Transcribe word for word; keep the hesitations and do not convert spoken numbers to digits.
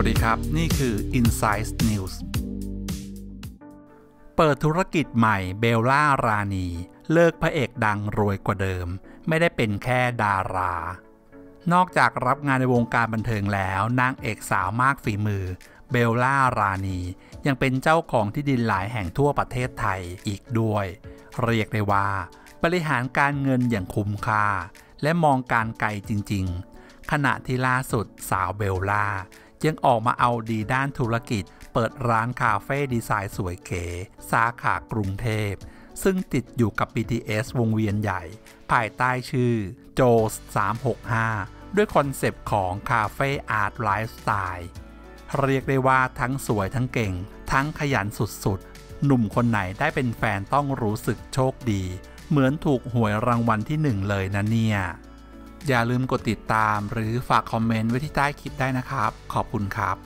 วัสดีครับนี่คือ insight นิวส์ เปิดธุรกิจใหม่เบลล่ารานีเลิกพระเอกดังรวยกว่าเดิมไม่ได้เป็นแค่ดารานอกจากรับงานในวงการบันเทิงแล้วนางเอกสาวมากฝีมือเบลล่ารานียังเป็นเจ้าของที่ดินหลายแห่งทั่วประเทศไทยอีกด้วยเรียกได้ว่าบริหารการเงินอย่างคุ้มค่าและมองการไกลจริงๆขณะที่ล่าสุดสาวเบลล่ายังออกมาเอาดีด้านธุรกิจเปิดร้านคาเฟ่ดีไซน์สวยเก๋สาขากรุงเทพซึ่งติดอยู่กับ บี ที เอส วงเวียนใหญ่ภายใต้ชื่อ Jo's สามหกห้าด้วยคอนเซปต์ของคาเฟ่อาร์ตไลฟ์สไตล์เรียกได้ว่าทั้งสวยทั้งเก่งทั้งขยันสุดๆหนุ่มคนไหนได้เป็นแฟนต้องรู้สึกโชคดีเหมือนถูกหวยรางวัลที่หนึ่งเลยนะเนี่ยอย่าลืมกดติดตามหรือฝากคอมเมนต์ไว้ที่ใต้คลิปได้นะครับขอบคุณครับ